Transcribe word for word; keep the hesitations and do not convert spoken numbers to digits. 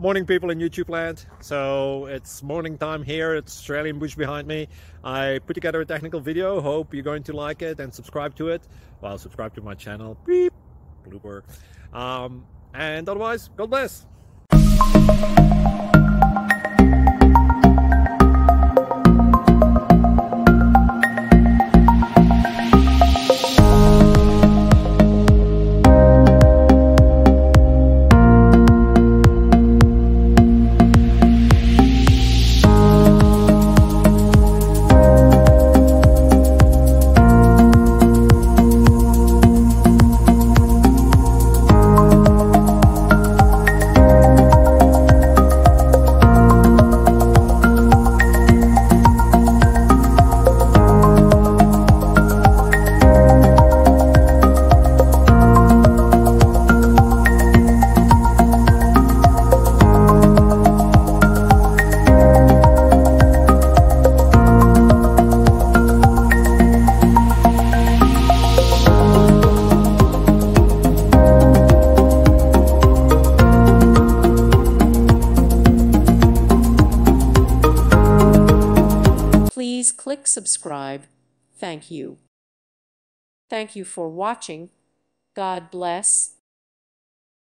Morning people in YouTube land. So it's morning time here. It's Australian bush behind me. I put together a technical video. Hope you're going to like it and subscribe to it. Well, subscribe to my channel. Beep. Blooper. Um, and otherwise, God bless. Please click subscribe. Thank you. Thank you for watching. God bless.